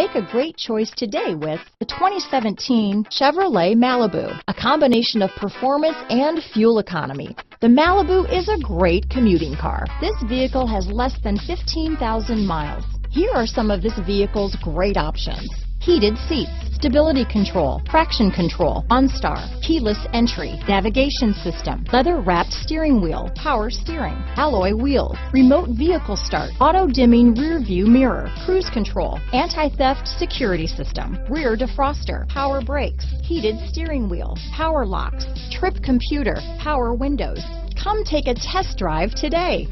Make a great choice today with the 2017 Chevrolet Malibu, a combination of performance and fuel economy. The Malibu is a great commuting car. This vehicle has less than 15,000 miles. Here are some of this vehicle's great options: heated seats, stability control, traction control, OnStar, keyless entry, navigation system, leather-wrapped steering wheel, power steering, alloy wheels, remote vehicle start, auto-dimming rear-view mirror, cruise control, anti-theft security system, rear defroster, power brakes, heated steering wheel, power locks, trip computer, power windows. Come take a test drive today.